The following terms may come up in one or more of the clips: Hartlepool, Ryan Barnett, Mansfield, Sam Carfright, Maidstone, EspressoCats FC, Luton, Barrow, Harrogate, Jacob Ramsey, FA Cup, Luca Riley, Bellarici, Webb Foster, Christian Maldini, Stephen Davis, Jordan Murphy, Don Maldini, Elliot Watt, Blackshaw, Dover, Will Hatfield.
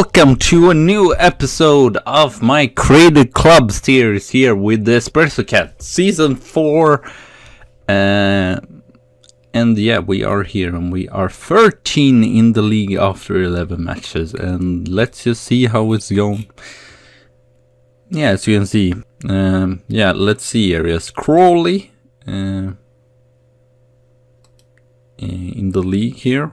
Welcome to a new episode of my Created Club series here with the Espresso Cat Season 4. And yeah, we are here and we are 13 in the league after 11 matches. And let's just see how it's going. Yeah, as you can see. Yeah, let's see areas. Crawley in the league here.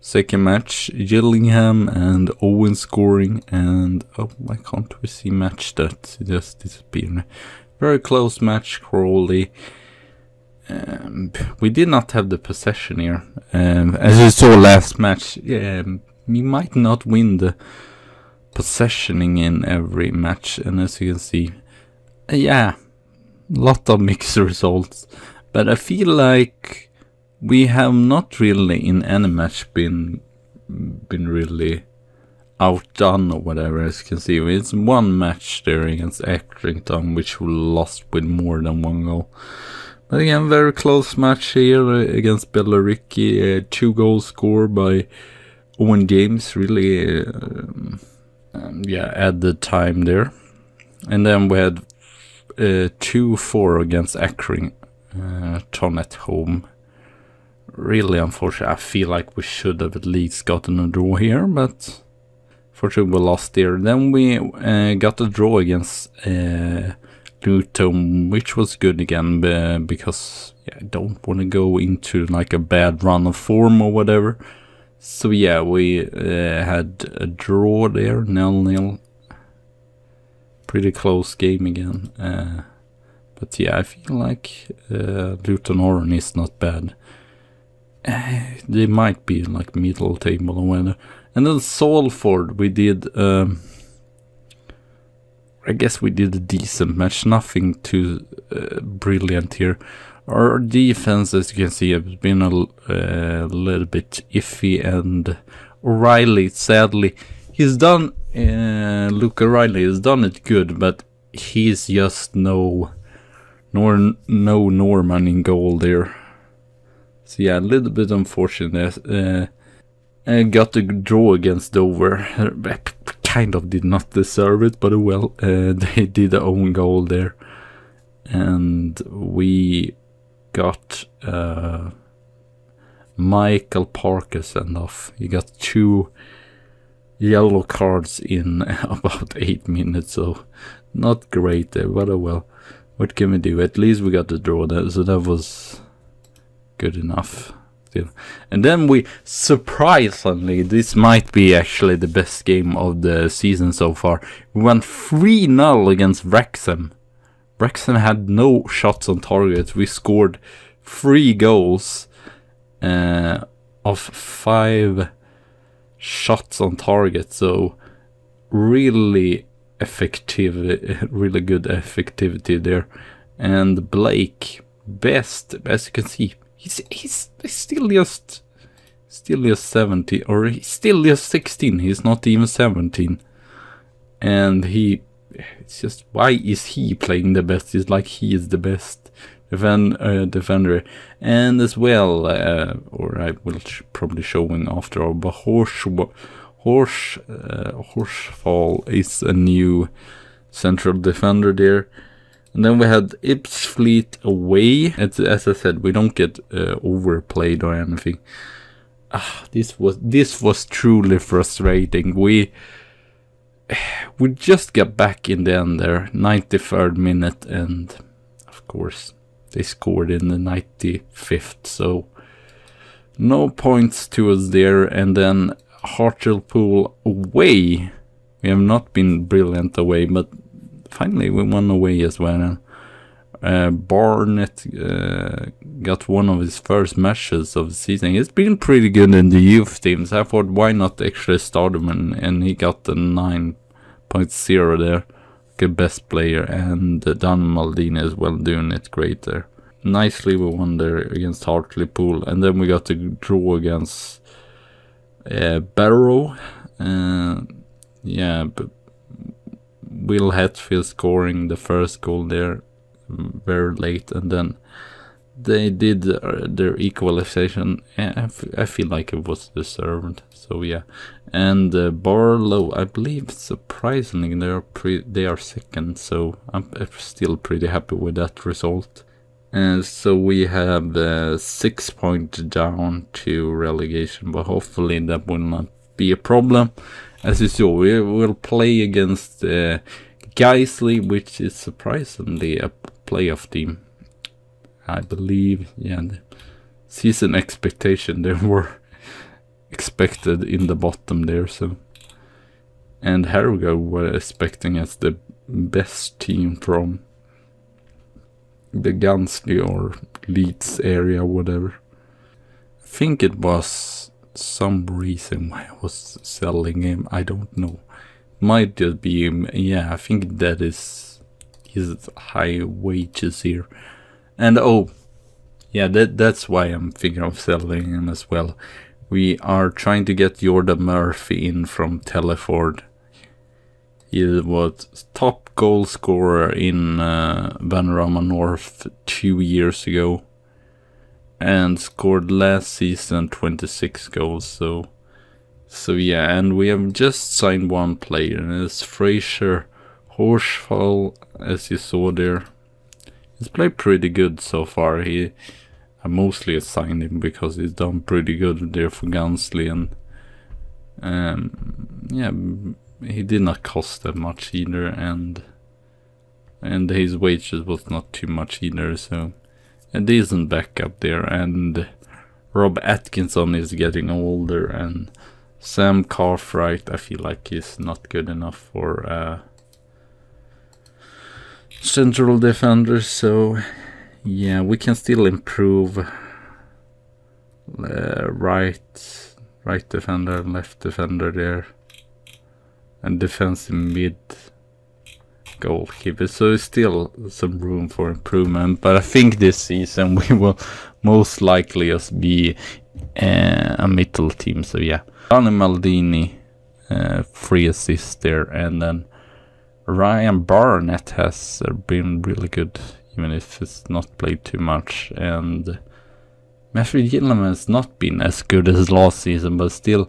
Second match, Gillingham and Owen scoring, and oh, why can't we see match stats? It just disappeared. Very close match, Crawley. We did not have the possession here. As you saw last match, we might not win the possessioning in every match, and as you can see, yeah, lot of mixed results. But I feel like we have not really in any match been really outdone or whatever. As you can see, it's one match there against Accrington which we lost with more than one goal. But again, very close match here against Bellarici. 2 goals scored by Owen James, really yeah, at the time there. And then we had 2-4 against Accrington at home. Really unfortunate. I feel like we should have at least gotten a draw here, but fortunately we lost there. Then we got a draw against Luton, which was good again, because yeah, I don't want to go into like a bad run of form or whatever. So yeah, we had a draw there, 0-0. Pretty close game again. But yeah, I feel like Luton Orient is not bad. They might be in like middle table or whatever. And then Salford, we did I guess we did a decent match, nothing too brilliant here. Our defense, as you can see, has been a little bit iffy, and O'Reilly, sadly, he's done Luca Riley has done it good, but he's just no Norman in goal there. So yeah, a little bit unfortunate. I got a draw against Dover. Kind of did not deserve it, but well, they did their own goal there. And we got Michael Parker sent off. He got 2 yellow cards in about 8 minutes, so not great there, but well, what can we do? At least we got the draw there, so that was good enough. And then we, surprisingly, this might be actually the best game of the season so far. We went 3-0 against Wrexham. Wrexham had no shots on target. We scored 3 goals of 5 shots on target. So really effective, really good effectivity there. And Blake, best, as you can see, He's still just 70, or he's still just 16. He's not even 17, and it's just, why is he playing the best? It's like he is the best defender, and as well, or I will probably show him after all. But Horsefall is a new central defender there. And then we had Ipswich away. As I said, we don't get overplayed or anything. This was truly frustrating. We just got back in the end there, 93rd minute, and of course they scored in the 95th. So no points to us there. And then Hartlepool away. We have not been brilliant away, but finally we won away as well. Barnett got one of his first matches of the season. He's been pretty good in the youth teams. I thought, why not actually start him, and he got the 9.0 there, good best player. And Don Maldini as well, doing it great there. Nicely we won there against Hartlepool, and then we got a draw against Barrow. Yeah, but Will Hatfield scoring the first goal there very late, and then they did their equalization. I feel like it was deserved. So So yeah, and Barlow, I believe, surprisingly, they are second. So I'm still pretty happy with that result. And so we have 6 points down to relegation, but hopefully that will not be a problem. As you saw, we will play against Guiseley, which is surprisingly a playoff team, I believe. Yeah, the season expectation, they were expected in the bottom there. So, and Harrogate were expecting us the best team from the Gunsly or Leeds area, whatever. I think it was some reason why I was selling him, I don't know. Might just be him, yeah, I think that is his high wages here. And oh, yeah, that's why I'm thinking of selling him as well. We are trying to get Jordan Murphy in from Telford. He was top goal scorer in Vanarama North 2 years ago and scored last season 26 goals. So yeah, and we have just signed one player, and it's Fraser Horsfall, as you saw there. He's played pretty good so far. I mostly signed him because he's done pretty good there for Gunsly, and yeah, he did not cost that much either, and his wages was not too much either, so a decent backup there. And Rob Atkinson is getting older, and Sam Carfright, I feel like he's not good enough for central defender, so yeah, we can still improve right defender, left defender there, and defensive mid, goalkeeper. So still some room for improvement, but I think this season we will most likely just be a middle team. So yeah, Don Maldini, 3 assists there, and then Ryan Barnett has been really good, even if it's not played too much. And Matthew Gillingham has not been as good as last season, but still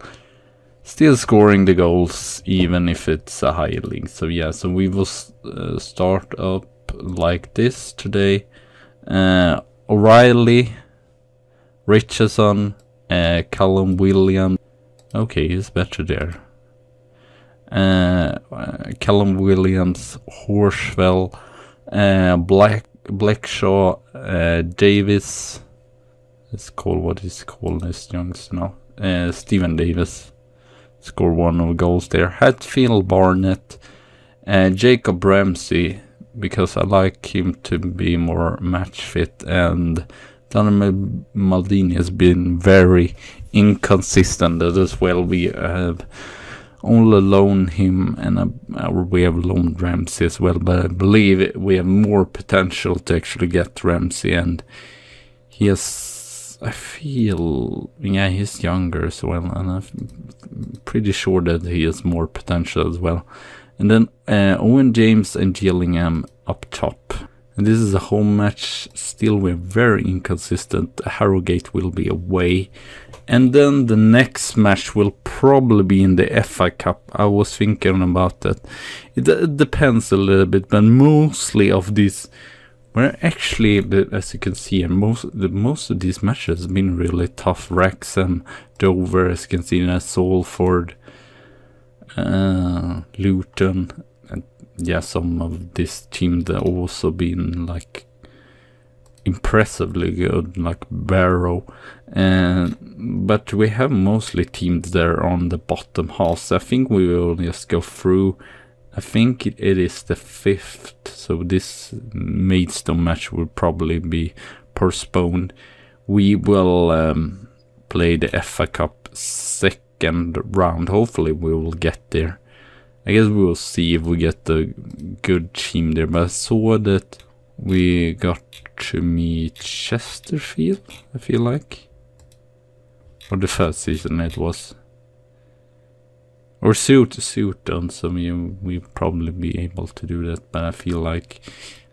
scoring the goals, even if it's a high league. So yeah, so we will start up like this today. O'Reilly, Richardson, Callum Williams. Okay, he's better there. Callum Williams, Horsfell, Blackshaw, Davis. Let's call what he's called, this youngster now. Stephen Davis. Score 1 goal there. Hatfield, Barnett, Jacob Ramsey, because I like him to be more match fit, and Don Maldini has been very inconsistent as well. We have only loaned him, and we have loaned Ramsey as well, but I believe we have more potential to actually get Ramsey, and he has, I feel, yeah, he's younger as well, and I'm pretty sure that he has more potential as well. And then Owen James and Gillingham up top. And this is a home match. Still, we're very inconsistent. Harrogate will be away. And then the next match will probably be in the FA Cup. I was thinking about that. It depends a little bit, but mostly of these... We're actually, as you can see, most of these matches have been really tough. Wrexham, Dover, as you can see, and Salford, Luton, and yeah, some of this team that also been like impressively good, like Barrow, and but we have mostly teams that are on the bottom half. So I think we will just go through. I think it is the 5th, so this Maidstone match will probably be postponed. We will play the FA Cup 2nd round. Hopefully we will get there. I guess we will see if we get the good team there. But I saw that we got to meet Chesterfield, I feel like. Or the first season it was. Or Suit on, so we'll probably be able to do that, but I feel like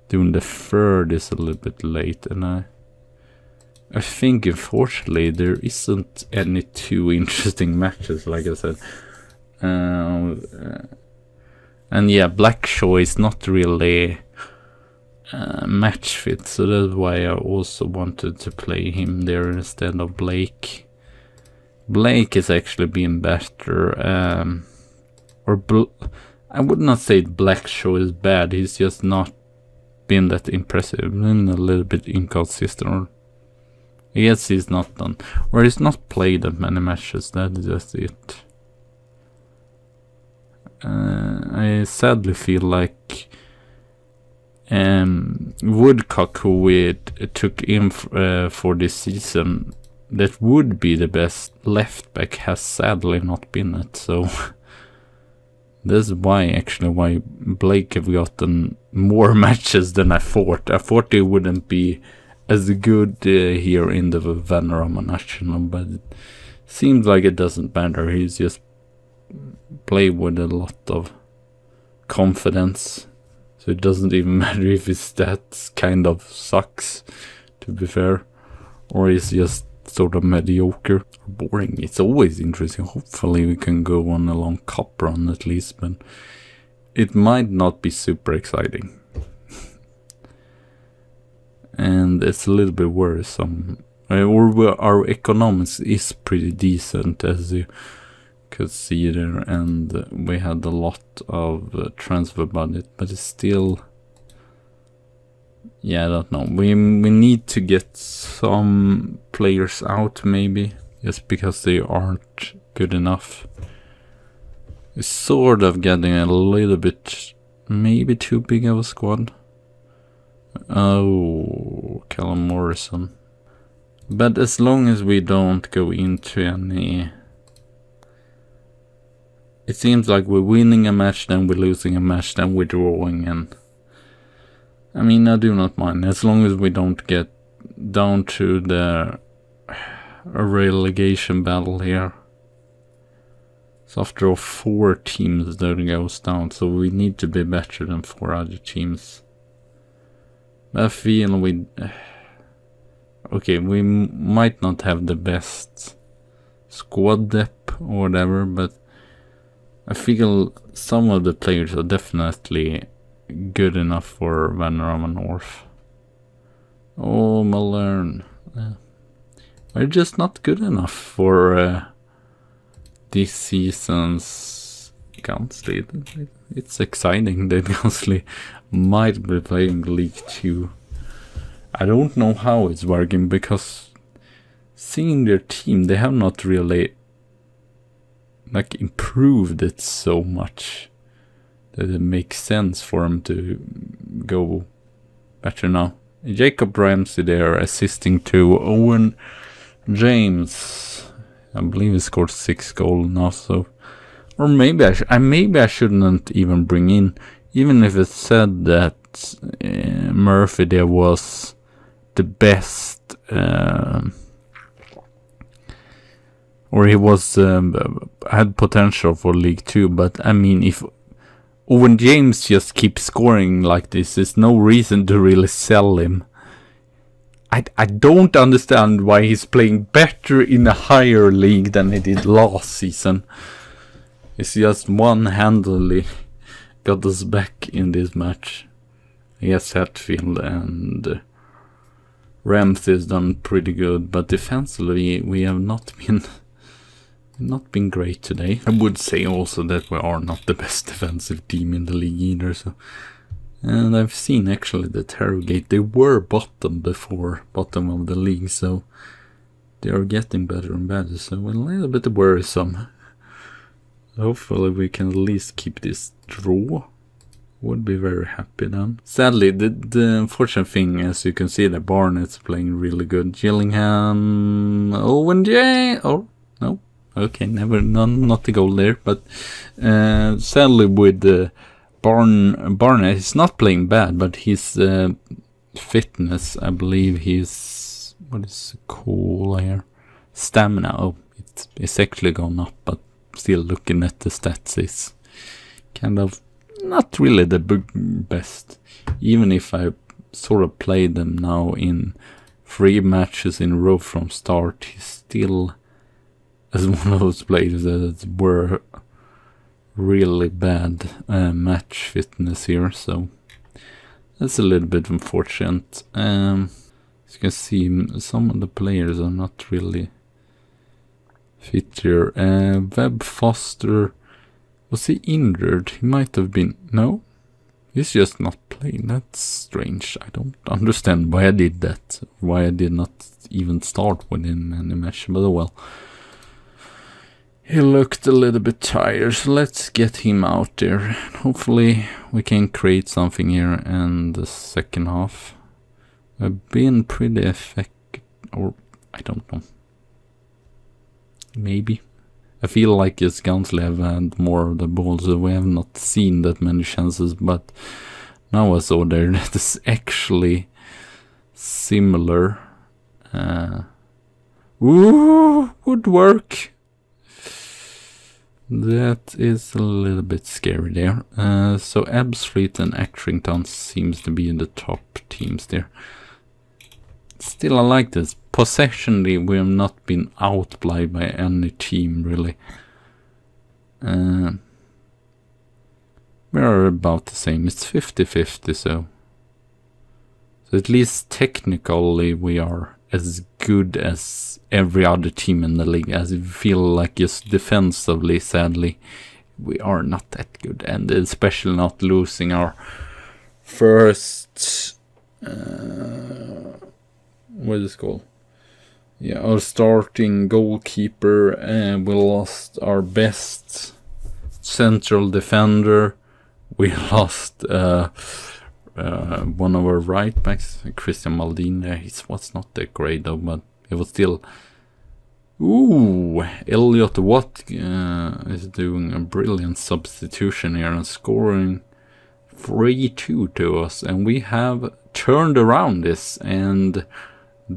doing the 3rd is a little bit late, and I I think, unfortunately, there isn't any too interesting matches, like I said. And yeah, Blackshaw is not really match fit, so that's why I also wanted to play him there instead of Blake. Blake is actually being better. I would not say Blackshaw is bad, he's just not been that impressive and a little bit inconsistent. Yes, he's not done. Or he's not played that many matches, that is just it. I sadly feel like Woodcock, who we took in for this season, that would be the best left back, has sadly not been it, so that's why actually why Blake have gotten more matches than I thought. I thought they wouldn't be as good here in the Vanarama National, but it seems like it doesn't matter. He's just play with a lot of confidence, so it doesn't even matter if his stats kind of sucks, to be fair, or he's just sort of mediocre or boring. It's always interesting. Hopefully we can go on a long cup run at least, but it might not be super exciting. And it's a little bit worrisome. Our economics is pretty decent, as you could see there, and we had a lot of transfer budget, but it's still, yeah, I don't know. We need to get some players out, maybe, just because they aren't good enough. It's sort of getting a little bit, maybe too big of a squad. Oh, Callum Morrison. But as long as we don't go into any... It seems like we're winning a match, then we're losing a match, then we're drawing, and... I mean, I do not mind, as long as we don't get down to the relegation battle here. So after all, 4 teams that goes down, so we need to be better than 4 other teams. I feel we... Okay, we might not have the best squad depth or whatever, but I feel some of the players are definitely good enough for Vanarama North. Oh, Malern. We're just not good enough for this season's Guiseley. It's exciting that Guiseley might be playing League 2. I don't know how it's working, because seeing their team, they have not really like improved it so much that it makes sense for them to go better now. Jacob Ramsey there, assisting to Owen James. I believe he scored 6 goals now, so... Or maybe I shouldn't even bring in, even if it said that Murphy there was the best, or he was had potential for League 2. But I mean, if Owen James just keeps scoring like this, there's no reason to really sell him. I don't understand why he's playing better in a higher league than he did last season. It's just one-handedly got us back in this match. Yes, Hatfield and Ramsey's done pretty good, but defensively we have not been great today. I would say also that we are not the best defensive team in the league either. So, and I've seen actually that Harrogate, they were bottom before, bottom of the league, so they are getting better and better. So a little bit worrisome. Hopefully we can at least keep this draw. Would be very happy then. Sadly, the unfortunate thing, as you can see, that Barnett's playing really good. Gillingham... Owen James... Oh, no. Okay, never... not the goal there, but... sadly, with Barnett, he's not playing bad, but his fitness, I believe he's... What is it called here? Stamina. Oh, it's actually gone up, but... Still looking at the stats is kind of not really the best, even if I sort of played them now in 3 matches in a row from start, he's still as one of those players that were really bad match fitness here, so that's a little bit unfortunate. As you can see, some of the players are not really fit here. Webb Foster, was he injured? He might have been. No, he's just not playing. That's strange. I don't understand why I did that, why I did not even start within any match, but oh well. He looked a little bit tired, so let's get him out there. Hopefully we can create something here in the second half. I've been pretty effective, or I don't know. Maybe. I feel like it's Guiseley have had more of the ball, so we have not seen that many chances, but now I saw there that is actually similar. Ooh, good work! That is a little bit scary there. So Ebbsfleet and Accrington seems to be in the top teams there. Still, I like this. Possessionally, we have not been outplayed by any team, really. We are about the same. It's 50-50, so at least technically we are as good as every other team in the league. As you feel like just defensively, sadly, we are not that good, and especially not losing our first what is it called? Yeah, our starting goalkeeper, and we lost our best central defender. We lost one of our right backs, Christian Maldini. He was not that great though, but it was still. Ooh, Elliot Watt is doing a brilliant substitution here and scoring 3-2 to us, and we have turned around this. And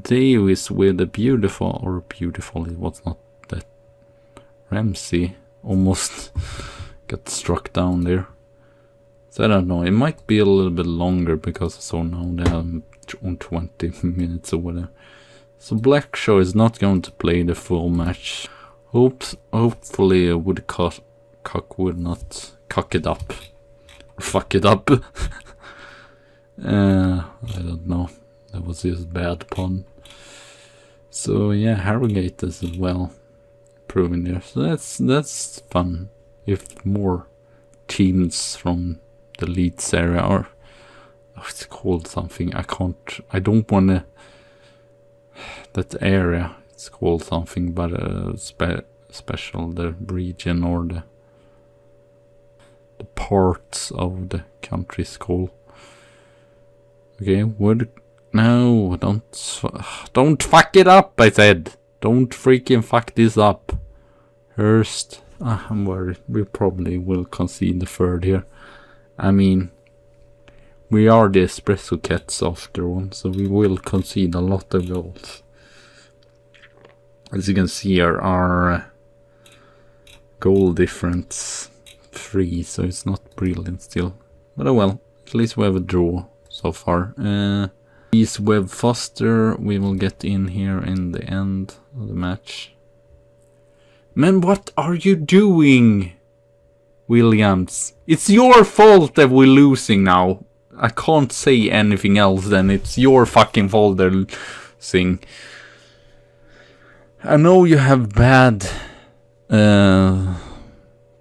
Davis with a beautiful, or beautiful, it was not that. Ramsey almost got struck down there. So I don't know, it might be a little bit longer because I saw now they have 20 minutes or whatever. So Blackshaw is not going to play the full match. Hopefully Woodcock would not cock it up. Or fuck it up. I don't know, that was his bad pun. So yeah, Harrogate as well, improving there. So that's fun, if more teams from the Leeds area are, oh, it's called something, I don't wanna, that area, it's called something, but special, the region or the parts of the country's called. Okay, no, don't fuck it up, I said, don't freaking fuck this up, Hurst. I'm worried, we probably will concede the third here. I mean, we are the EspressoCats after one, so we will concede a lot of goals. As you can see here, our goal difference 3, so it's not brilliant still. But oh well, at least we have a draw so far. East Webb Foster, we will get in here in the end of the match. Man, what are you doing, Williams? It's your fault that we're losing now. I can't say anything else than it's your fucking fault they're losing. I know you have bad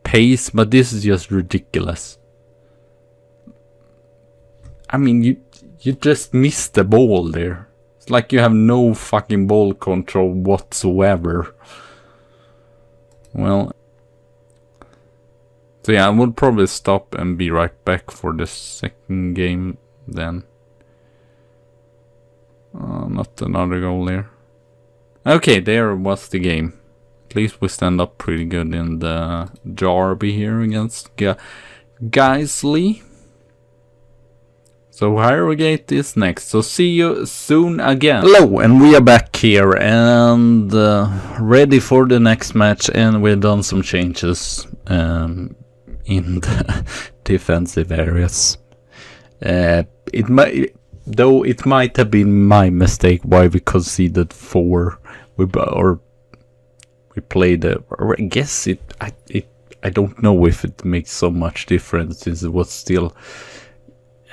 pace, but this is just ridiculous. I mean, you just missed the ball there. It's like you have no fucking ball control whatsoever. Well, so yeah, I would probably stop and be right back for the second game then. Not another goal there. Okay, there was the game. At least we stand up pretty good in the derby here against Guiseley. So Harrogate is next, so see you soon again. Hello, and we are back here and ready for the next match, and we've done some changes in the defensive areas. It might Though it might have been my mistake why we conceded four. We played. I guess it. I don't know if it makes so much difference since it was still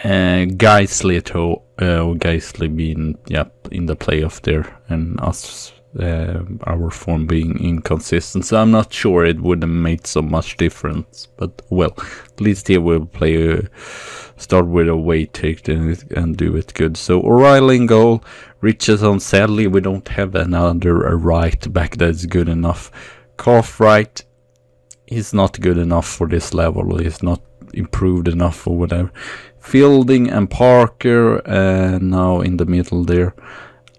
Guiseley being in the playoff there, and us our form being inconsistent. So I'm not sure it would have made so much difference. But well, at least here we'll play. Start with a way take and do it good. So O'Reilly in goal, Richardson. Sadly, we don't have another right back that's good enough. Cartwright is not good enough for this level. He's not improved enough or whatever. Fielding and Parker, and now in the middle there.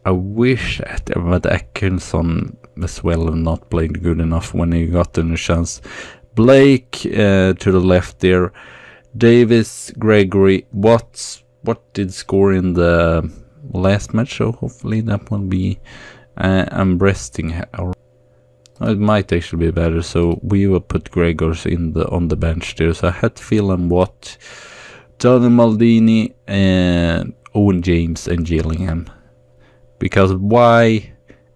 I wish that Atkinson as well not played good enough when he got a chance. Blake to the left there. Davis, Gregory, Watts. What did score in the last match? So hopefully that will be. I'm resting. It might actually be better. So we will put Gregors on the bench there. So Hatfield and Watt, Don Maldini, and Owen James and Gillingham. Because why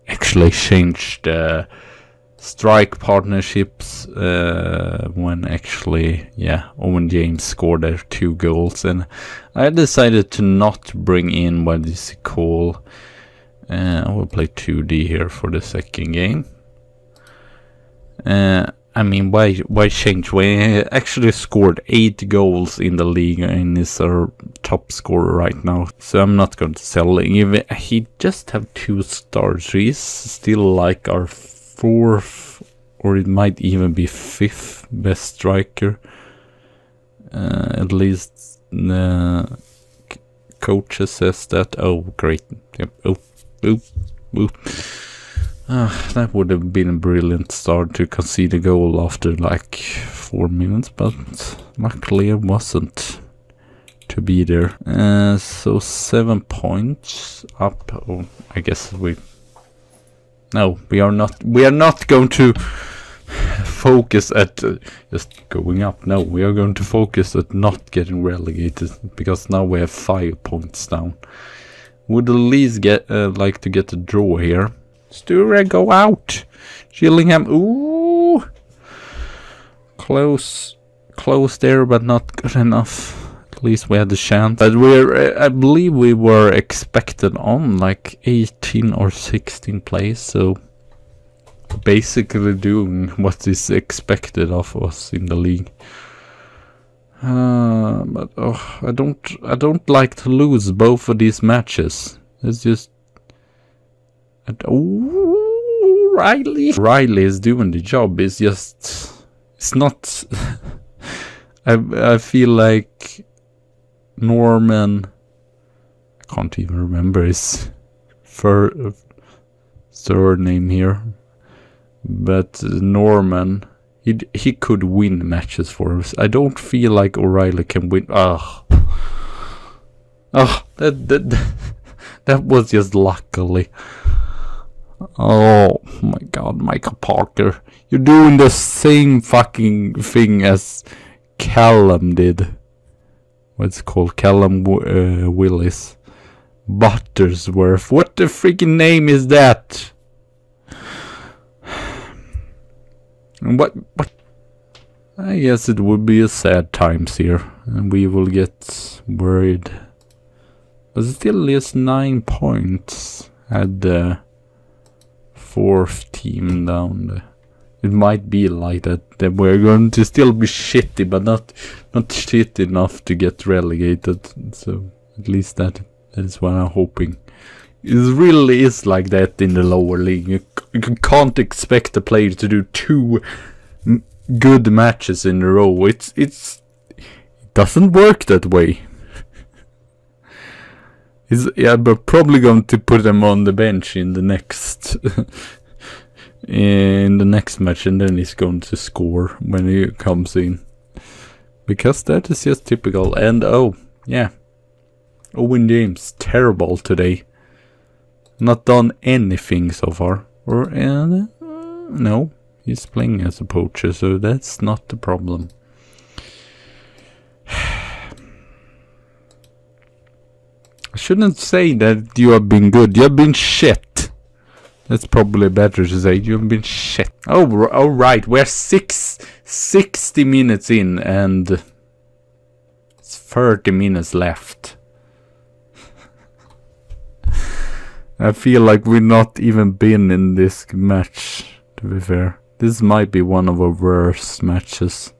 actually change the strike partnerships when actually, Owen James scored their 2 goals, and I decided to not bring in what is called. I will play 2D here for the second game. I mean, why change when he actually scored 8 goals in the league and is our top scorer right now? So I'm not going to sell him. He just have 2 stars. He's still like our 4th, or it might even be 5th best striker. At least the coach says that. Oh, great! Yep. Oh, oh, oh. That would have been a brilliant start to concede a goal after like 4 minutes, but luckily it wasn't to be there. So 7 points up. Oh, I guess we. No, we are not. We are not going to focus at just going up. No, we are going to focus at not getting relegated, because now we have 5 points down. Would at least get like to get a draw here. Sture, go out! Gillingham, ooh! Close there, but not good enough. At least we had a chance. But I believe we were expected on like 18 or 16 plays, so basically doing what is expected of us in the league. But oh, I don't like to lose both of these matches. It's just. Oh, Riley is doing the job. It's just, it's not. I feel like Norman. I can't even remember his surname here, but Norman. He could win matches for us. I don't feel like O'Reilly can win. That was just luckily. Oh my god, Michael Parker. You're doing the same fucking thing as Callum did. What's called? Callum Willis. Buttersworth. What the freaking name is that? And what? I guess it would be a sad times here. And we will get worried. But still is 9 points at the 4th team down there. It might be like that we're going to still be shitty, but not shit enough to get relegated. So at least that is what I'm hoping. It really is like that in the lower league. You can't expect a player to do 2 good matches in a row. It doesn't work that way. Yeah, but probably going to put them on the bench in the next match, and then he's going to score when he comes in, because that is just typical. And Owen James terrible today. Not done anything so far, or no, he's playing as a poacher, so that's not the problem. I shouldn't say that you have been good. You have been shit. That's probably better to say. You have been shit. Oh, all right. We're 60 minutes in, and it's 30 minutes left. I feel like we've not even been in this match, to be fair. This might be one of our worst matches.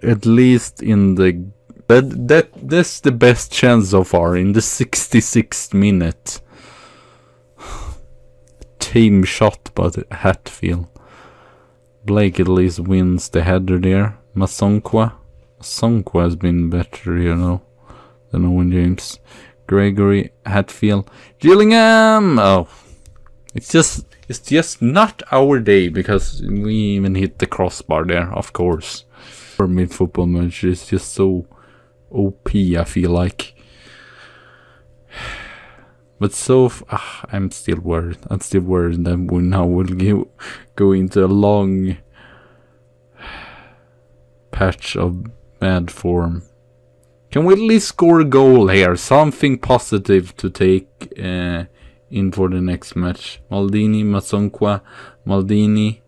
At least in the... That's the best chance so far, in the 66th minute. Team shot by Hatfield. Blake at least wins the header there. Mazongwa. Mazongwa has been better, you know, than Owen James. Gregory, Hatfield, Gillingham. Oh, it's just not our day because we even hit the crossbar there, of course. For mid-football match, it's just so OP, I feel like. But so, I'm still worried. I'm still worried that we now will go into a long patch of bad form. Can we at least score a goal here? Something positive to take in for the next match. Maldini, Mazongwa, Maldini,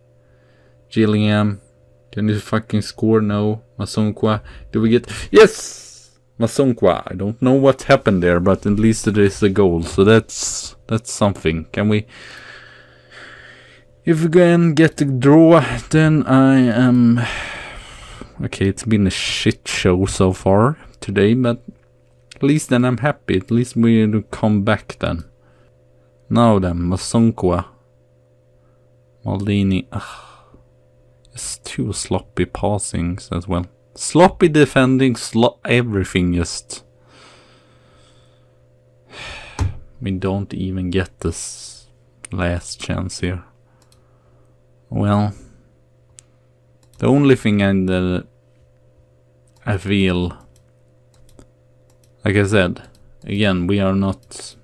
Gillingham. Can you fucking score? No. Mazongwa. Do we get... Yes! Mazongwa. I don't know what happened there, but at least it is a goal. So that's something. Can we... If we can get the draw, then I am... Okay, it's been a shit show so far today, but at least then I'm happy. At least we'll come back then. Now then, Mazongwa. Maldini. Ugh. It's too sloppy passings as well. Sloppy defending, everything just... We don't even get this last chance here. Well... The only thing I feel, like I said, again, we're not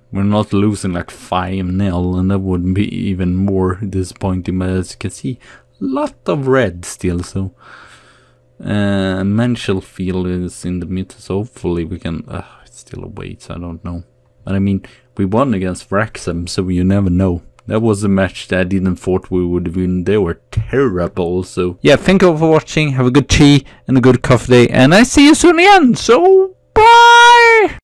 losing like 5-0, and that would be even more disappointing. But as you can see, a lot of red still. So, Mansfield is in the middle, so hopefully we can. It's still away, so I don't know. But I mean, we won against Wrexham, so you never know. That was a match that I didn't thought we would win. They were terrible, so... Yeah, thank you for watching. Have a good tea and a good coffee day. And I see you soon again, so bye!